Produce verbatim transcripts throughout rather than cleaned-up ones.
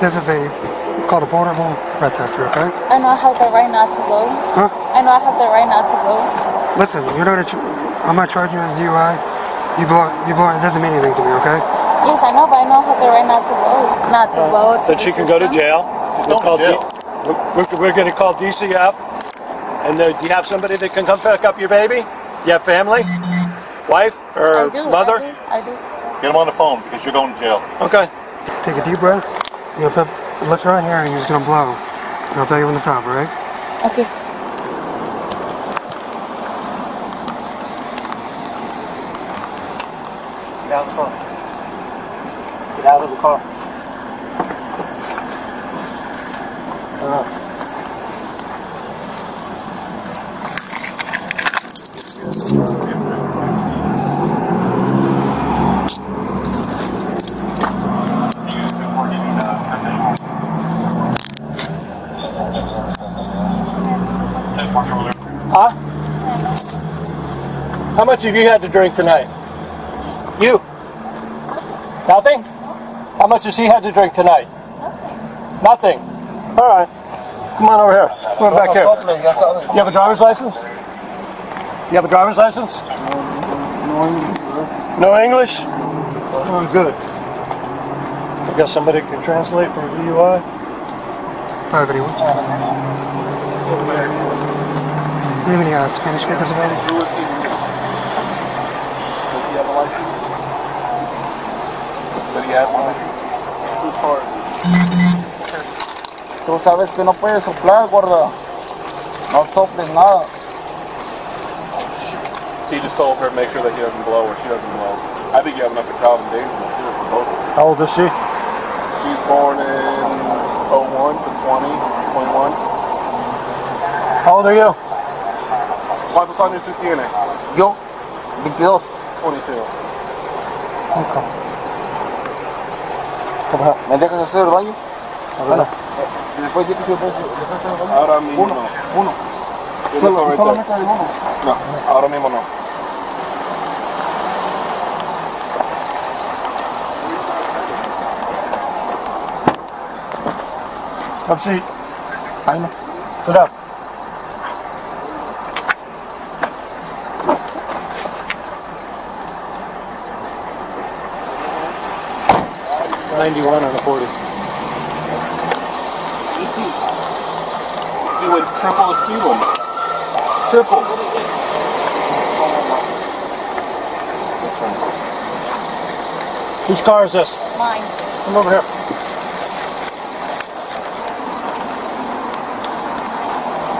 This is a called a portable breath tester, okay? I know I have the right not to blow. Huh? I know I have the right not to blow. Listen, you know that you, I'm not charging you with D U I. You blow, you blow. It doesn't mean anything to me, okay? Yes, I know, but I know I have the right not to blow. Not to uh, blow. To so she can system. go to jail. We'll call jail. We're, we're going to call D C F. And the, do you have somebody that can come pick up your baby? You have family, wife, or I do, mother? I do. I do. Get them on the phone because you're going to jail. Okay. Take a deep breath. You're going to lift right here and you're just going to blow. And I'll tell you when to stop, all right? Okay. Get out of the car. Get out of the car. Uh-huh. Huh? How much have you had to drink tonight? You? Nothing? How much has he had to drink tonight? Nothing. Nothing? Alright. Come on over here. Come on back here. You have a driver's license? You have a driver's license? No English? Oh, good. I guess somebody can translate for D U I. Private one. Do you have any uh, Spanish papers available? Does he have a license? Does he have a license? Who's hard? Tú sabes que no puedes soplar, gorda. No soples nada. He just told her to make sure that he doesn't blow or she doesn't blow. I think you have enough accommodation for both of them. How old is she? She's born in oh one, so twenty, twenty-one. How old are you? ¿Cuántos años tú tienes? Yo, veintidós. veintidós. Okay. ¿Me dejas hacer el baño? Ahora. ¿Y después de que se puede hacer el baño? Ahora mismo uno, no. Uno. Solo, ¿solamente de uno? No, ahora mismo no. Así. Ahí no. Será. ninety-one on the forty. He would triple his speed limit. Triple. Whose car is this? Mine. Come over here.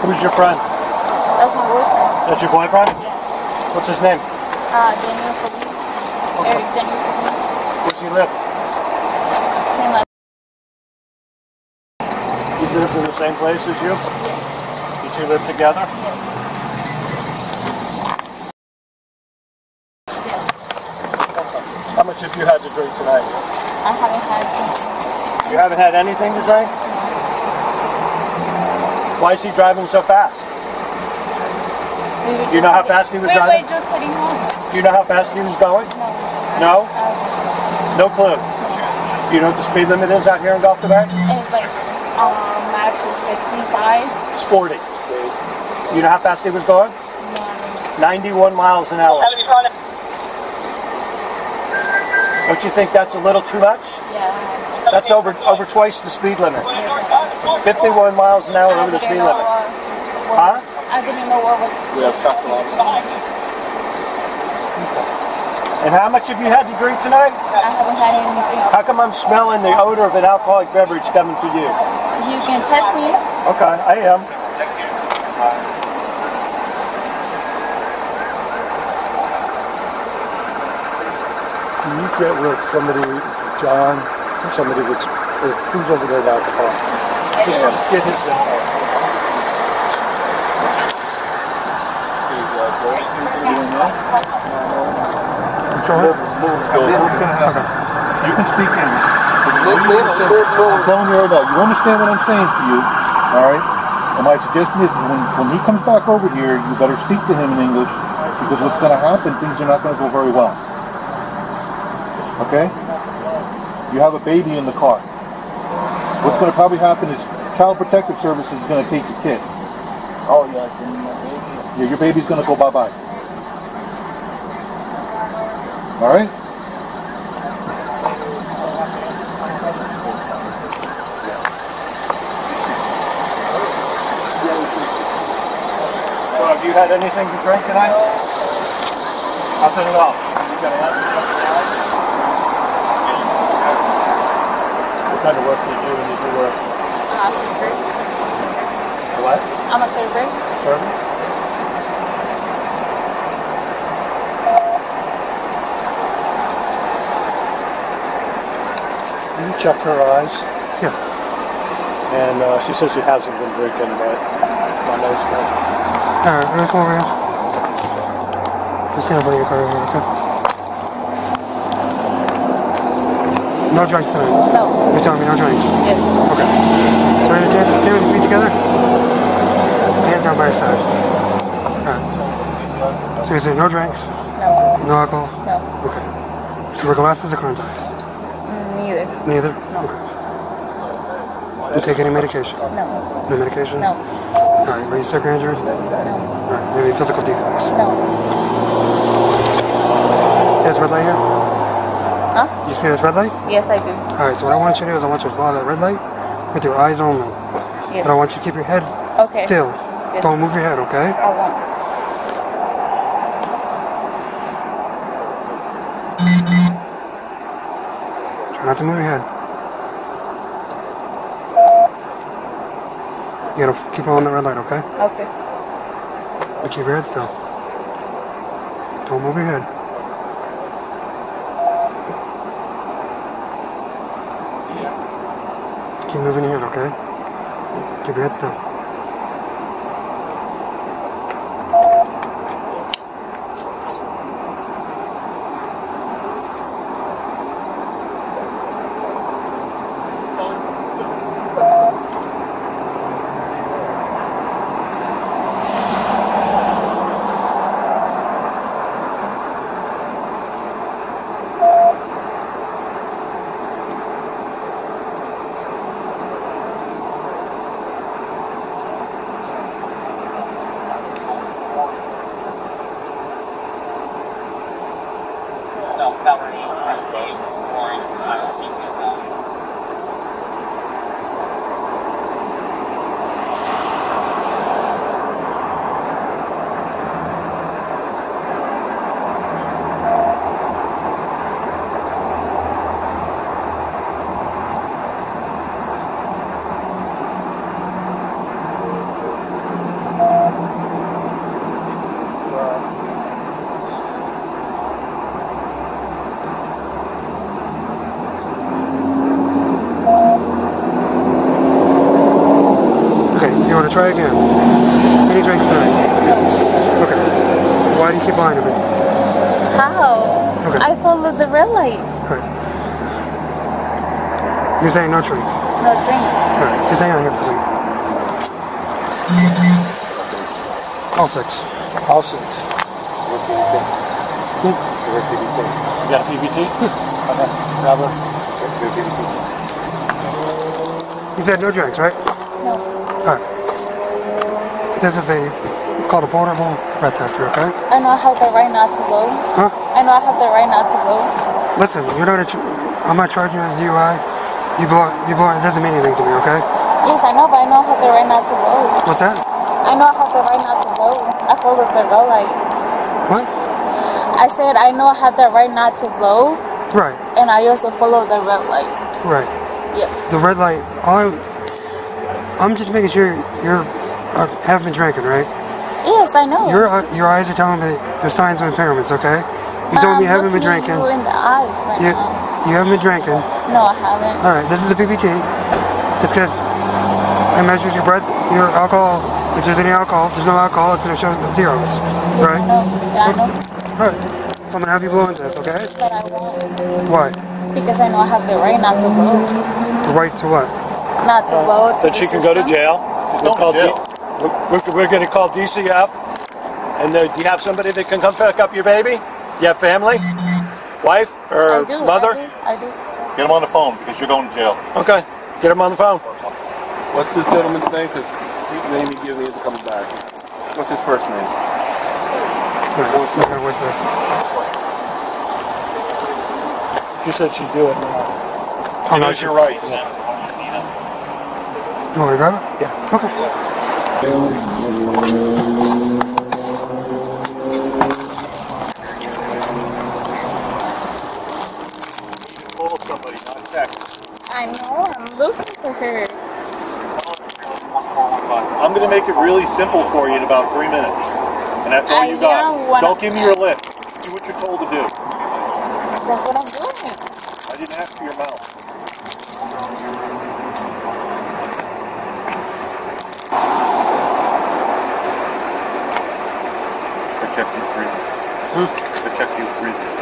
Who's your friend? That's my boyfriend. That's your boyfriend? Yeah. What's his name? Uh, Daniel Feliz. Okay. Eric Daniel Feliz. Where does he live? He lives in the same place as you? Yes. You two live together? Yes. Yes. How much have you had to drink tonight? I haven't had anything. You haven't had anything to drink? Why is he driving so fast? Do you know how fast he was driving? Wait, wait, just getting home. Do you know how fast he was going? No. No? No clue. Do you know what the speed limit is out here in Gulf Quebec? It's like Um, max is fifty-five. Sporty. You know how fast he was going? ninety-one miles an hour. Don't you think that's a little too much? Yeah. That's over over twice the speed limit. fifty-one miles an hour over the speed limit. Huh? I didn't know what was. We have cuffs along. And how much have you had to drink tonight? I haven't had anything. How come I'm smelling the odor of an alcoholic beverage coming from you? You can test me. Okay, I am. Can you get with somebody, John, or somebody that's who's over there about the bar? Just get his in there. You can speak English. I'm telling you right now, you understand what I'm saying to you, all right? And my suggestion is, is when, when he comes back over here, you better speak to him in English, because what's going to happen, things are not going to go very well. Okay? You have a baby in the car. What's going to probably happen is Child Protective Services is going to take your kid. Oh, yeah, then my baby. Yeah, your baby's going to go bye-bye. All right? So have you had anything to drink tonight? Nothing at all. What kind of work do you do when you do work? I'm a server. What? I'm a server. Server? You check her eyes. Yeah. And uh, she says she hasn't been drinking, but my nose goes. Alright, we're gonna come over here. Just gonna bring your car over here, okay? No drinks tonight? No. You're telling me no drinks? Yes. Okay. So we're going to stand with your feet together? Hands down by your side. Alright. So you say no drinks? No. No alcohol? No. Okay. So we're glasses or cone ties? Neither. Neither? No. Okay. You take any medication? No. No medication? No. Alright. Were you sick or injured? No. Alright. Any physical defects? No. See this red light here? Huh? You see this red light? Yes, I do. Alright, so what I want you to do is I want you to follow that red light with your eyes only. Yes. But I want you to keep your head okay. still. Yes. Don't move your head, okay? I won't. Try not to move your head. You gotta keep on the red light, okay? Okay. But keep your head still. Don't move your head. Keep moving your head, okay? Keep your head still. Try again. Any drinks tonight? Okay. Why do you keep lying to me? How? Okay. I followed the red light. Alright. You're saying no drinks? No drinks. Alright, just hang on here for a second. All six. All six. What P B T? You got a P B T? Yeah. Okay. Grab her. You said no drinks, right? No. Alright. This is a called a portable red tester, okay? I know I have the right not to blow. Huh? I know I have the right not to blow. Listen, you're not. A I'm not charging you with D U I. You blow. You blow. It doesn't mean anything to me, okay? Yes, I know, but I know I have the right not to blow. What's that? I know I have the right not to blow. I followed the red light. What? I said I know I have the right not to blow. Right. And I also followed the red light. Right. Yes. The red light. I. I'm just making sure you're. I haven't been drinking, right? Yes, I know. Your your eyes are telling me there's signs of impairments, okay? You told um, me you haven't been drinking. I'm looking you in the eyes right you, now. You haven't been drinking. No, I haven't. All right, this is a P P T. It's because it measures your breath, your alcohol. If there's any alcohol, if there's no alcohol, it's going to show zeros, yes, right? No, yeah, I know. All right, so I'm going to have you blow into this, okay? But I won't. Why? Because I know I have the right not to blow. The right to what? Not to blow. To so she can system. Go to jail. Don't go to jail. We're, we're going to call D C F, and uh, do you have somebody that can come pick up your baby? Do you have family? Wife? Or I do, mother? I do, I do. Get them on the phone, because you're going to jail. Okay. Get him on the phone. What's this gentleman's name? Because the name he gave me is coming back. What's his first name? You said she'd do it. He knows your rights. Do you want to grab it? Yeah. Okay. Call somebody, not text. I know, I'm looking for her. I'm going to make it really simple for you in about three minutes. And that's all I you got. Don't give me your lip. Do what you're told to do. That's what I'm doing. I didn't ask for your mouth. Protect you breathing. Hmm? Protect you breathing.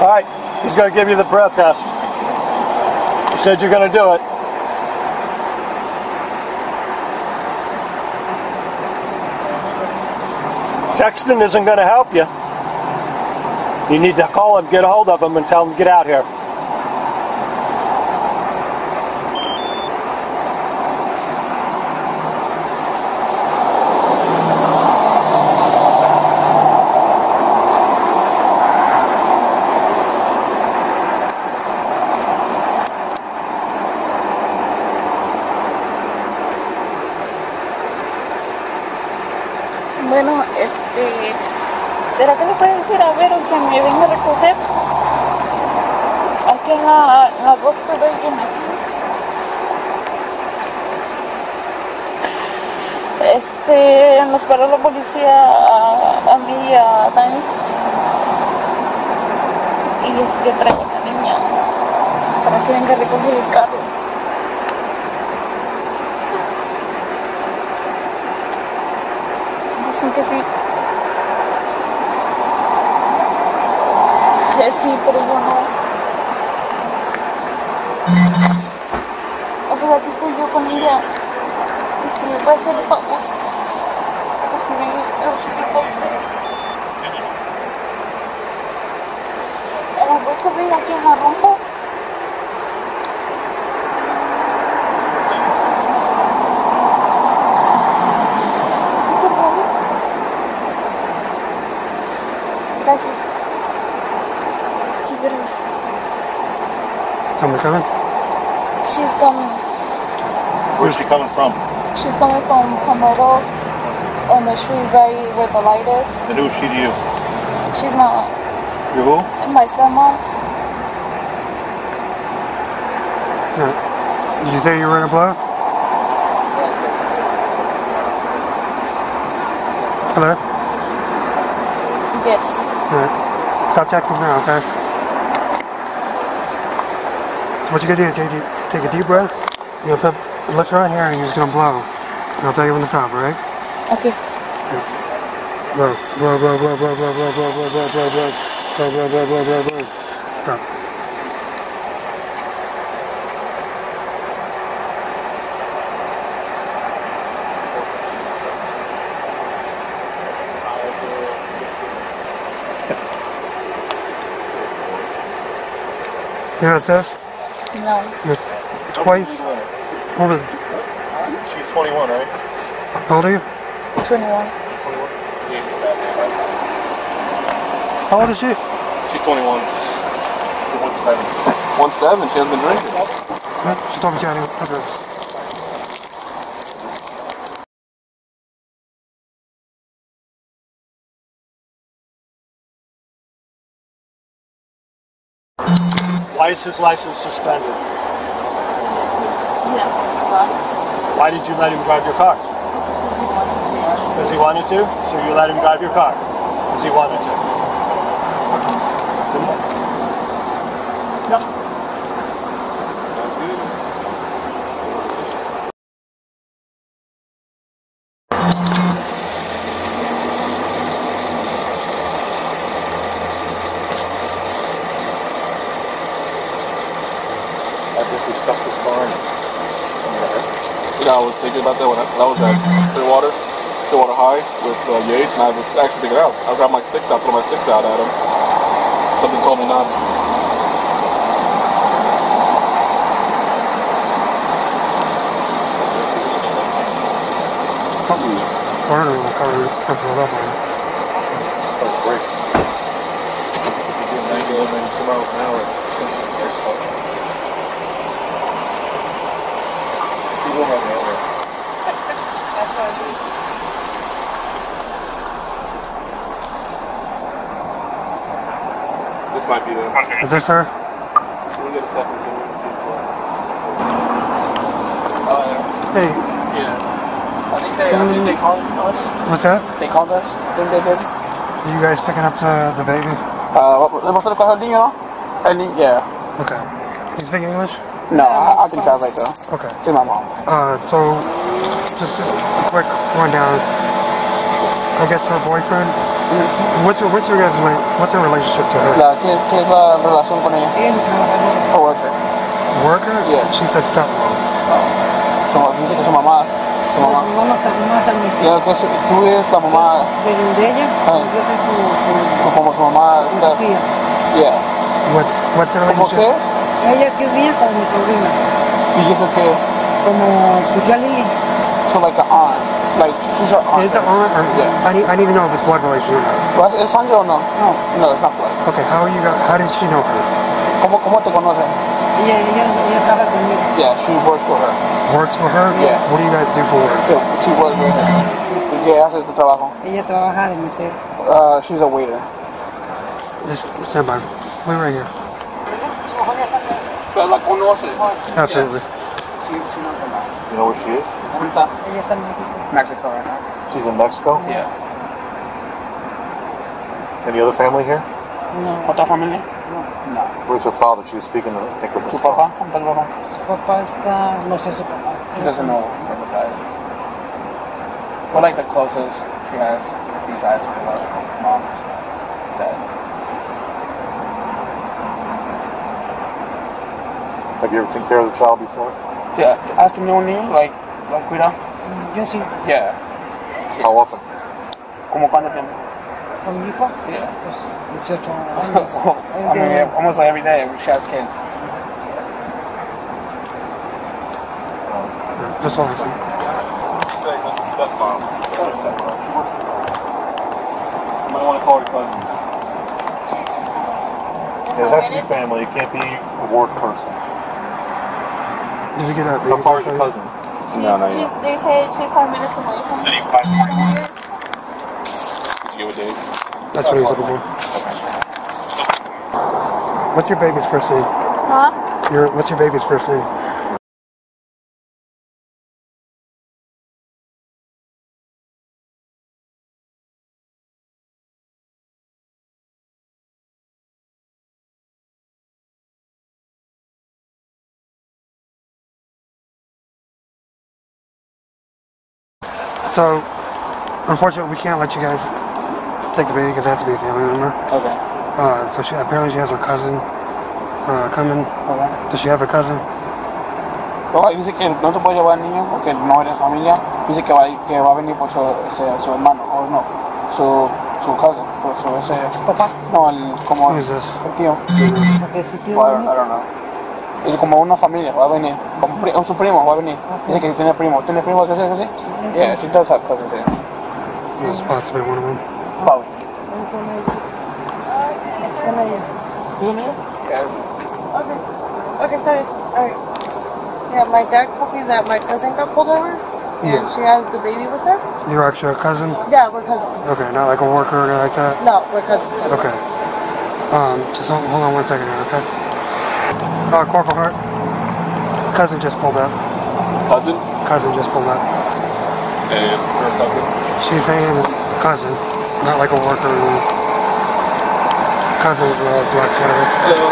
All right, he's going to give you the breath test. You said you're going to do it. Texting isn't going to help you. You need to call him, get a hold of him, and tell him to get out here. Bueno, este, ¿será que me pueden decir a ver o que me venga a recoger? Aquí en la, en la doctor Bacon, aquí. Este, nos paró la policía a, a mí y a Dani. Y es que traigo a la niña para que venga a recoger el carro. Dicen que sí. Sí, pero yo no. O sea, aquí estoy yo con ella. Y si me puede hacer el favor. O si me explico. Pero voy a subir aquí en la rompa. Gracias. Sí, gracias. Someone coming? She's coming. Where's she coming from? She's coming from Pomero on the street right where the light is. And who's she to you? She's my aunt. You're who? My stepmom. Yeah. Did you say you were in a blow? Hello? Yes. Right. Stop texting now, okay? So what you're gonna do is take, take a deep breath, you're gonna put lips right here and you're just gonna blow. And I'll tell you when to stop, alright? Okay. Yeah. Blow, blow, blow, blow, blow, blow, blow, blow, blow, blow, blow, blow, blow, blow, blow, blow, blow. Stop. You know what it says? No. You're twice older. She's twenty-one, right? How old are you? twenty-one. twenty-one? Yeah. How old is she? She's twenty-one. one seven. one seven? She hasn't been drinking. Huh? She told me she had no drugs. Why is his license suspended? Why did you let him drive your car? Because he wanted to. So you let him drive your car? Because he wanted to. No. I was thinking about that when I, when I was at Clearwater, Clearwater High with uh, Yates, and I was actually thinking, oh, I'll grab my sticks out, throw my sticks out at him. something told me not to. Something burning was probably because of that one. Like brakes. If you do ninety and then two miles an hour, it breaks off. People have no way. That's what I do. This might be the... Okay. Is there, sir? We'll get a second thing we can see as well. Uh, hey. Yeah. I think they, um, I think they called us. What's that? They called us. I think they did. Are you guys picking up the, the baby? Uh, what's the call? Niño? Yeah. Okay. Do you speak English? No, I, I can translate though. Okay. To my mom. Uh, so, just a quick rundown. I guess her boyfriend. Mm-hmm. What's your, what's your guys' what's your relationship to her? La, ¿qué, qué es la relación con ella? A worker. Worker? Yeah. She said stepmom. Oh. Dice que su mamá, su mamá. Su mamá está muy fiel. Que tú eres la mamá. De ella. Yo soy su su como su mamá. Yeah. What's what's the relationship? ¿Cómo qué es? Ella que es mía como mi sobrina. ¿Y eso qué es? Como tu tía Lili. So like an aunt. Like, she's an aunt. Is it aunt? Or yeah. I, need, I need to know if it's blood relation or not. ¿Es sangre o no? No. No, it's not blood. Okay, how are you got, how did she know her? ¿Cómo, cómo te conoce? Ella, ella, ella trabaja conmigo. Yeah, she works for her. Works for her? Yeah. What do you guys do for work? Yeah, she works for her. ¿Qué haces tu trabajo? Ella trabaja de mesera. Uh, she's a waiter. Just stand by. We're right here. Pero la conoce. Absolutely. Yeah. She, she knows her mom. You know where she is? Ella está en México. Mexico right now. She's in Mexico? Yeah. Any other family here? No. ¿Otra familia? No. No. Where's her father? She was speaking to think of her. Su papá? Su papá está... No sé su papá. She doesn't know where her dad is. We're like the closest she has besides her biological mom is dead. Have you ever taken care of the child before? Yeah. Hasta no niño, like, like we don't. Yo sí. Yeah. How often? ¿Cómo cuánto tiempo? Con mi hijo. Yeah. Pues dieciocho años. I mean, almost like every day she has kids. This one is. She's saying that's a stepmom. You might want to call her cousin. It has to be family. It can't be a work person. Did we get a baby? How far is your cousin? She's, no, no, she's, yeah. They say she's five minutes away from me. Did you give a date? That's what he was looking for. Okay. What's your baby's first name? Huh? Your, what's your baby's first name? So, unfortunately, we can't let you guys take the baby because it has to be a family member. Okay. Uh, so she apparently she has her cousin uh, coming. Okay. Does she have a cousin? No, dice que no te puede llevar niño porque no eres familia. Dice que va que va a venir por su su hermano o no su su cousin por su ese papá. No, el como el tío. I don't know. Es como una familia, va a venir, como pri su primo va a venir. Dice que tiene primo, tiene primo, ¿qué es eso? Yeah, she does have cousins here. It's possibly one of them. Probably. Yeah. Okay. Okay, sorry. Alright. Yeah, my dad told me that my cousin got pulled over, and yeah. She has the baby with her. You're actually a cousin? Yeah, we're cousins. Okay, not like a worker or like that? No, we're cousins. Okay. Um, just hold on one second here, okay? Uh, Corporal Hart. Cousin just pulled up. Cousin? Cousin just pulled up. And her cousin? She's saying cousin, not like a worker. Cousin is a black shadow. Hello.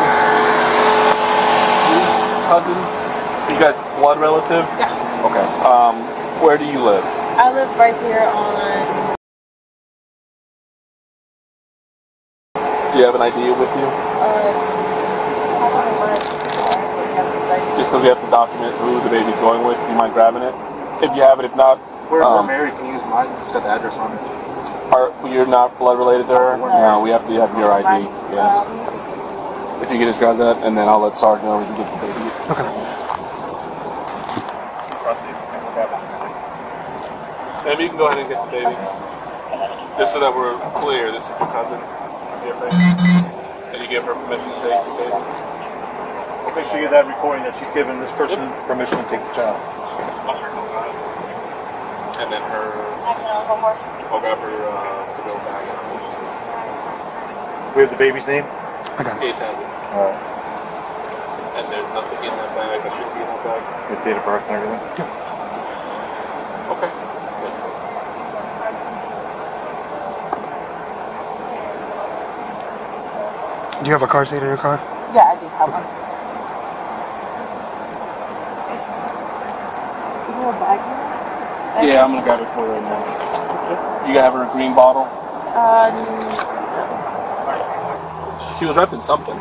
Cousin? Are you guys blood relative? Yeah. Okay. Um, where do you live? I live right here on... Do you have an I D with you? Uh... Just because we have to document who the baby's going with, you mind grabbing it? If you have it, if not... We're, um, we're married, can you use mine? It's got the address on it. Are, you're not blood related to her? No, we have to have your I D. Yeah. If you could just grab that, and then I'll let Sarge know we can get the baby. Okay. Maybe you can go ahead and get the baby. Just so that we're clear, this is your cousin, D C F A, and you give her permission to take the baby. Make sure you get that recording that she's given this person yep. permission to take the child. And then her, I'll grab her uh, to go back. We have the baby's name? Okay. It has it. Alright. And there's nothing in that bag that shouldn't be in that bag? With date of birth and everything? Yep. Yeah. Okay. Good. Do you have a car seat in your car? Yeah, I do have okay. one. Is there a bag here? I yeah, I'm going to grab it for you right now. Okay. You got to have her a green bottle? Uh, She was repping something.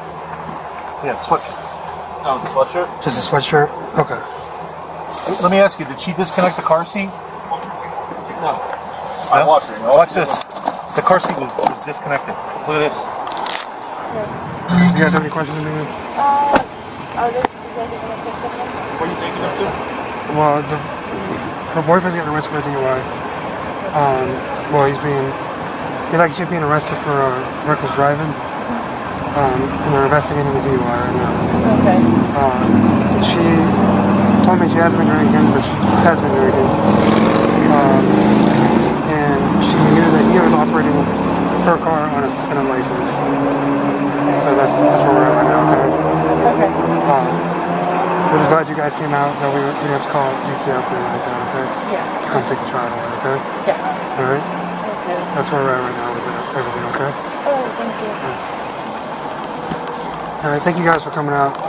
Yeah, sweatshirt. Oh, the sweatshirt? Just a sweatshirt? Okay. Let me ask you, did she disconnect the car seat? No. I no? watched her. No? Watch this. The car seat was, was disconnected. Look at this. Yeah. You guys have any questions? Uh, are those, you guys are going to take something? What are you taking up to? Well, the, her boyfriend's getting arrested for a D U I. Um, well, he's being, he's actually being arrested for uh, reckless driving. Um, and they're investigating the D U I right now. Okay. Um, she told me she hasn't been drinking, but she has been drinking. Um, and she knew that he was operating her car on a suspended license. So that's, that's where we're at right now. Okay. Okay. Um, we're just glad you guys came out, so we, we have to call D C F and like that, okay? Yeah. To come take the child away, okay? Yes. Alright? Okay. That's where we're at right now with everything, okay? Oh, thank you. Yeah. Alright, thank you guys for coming out.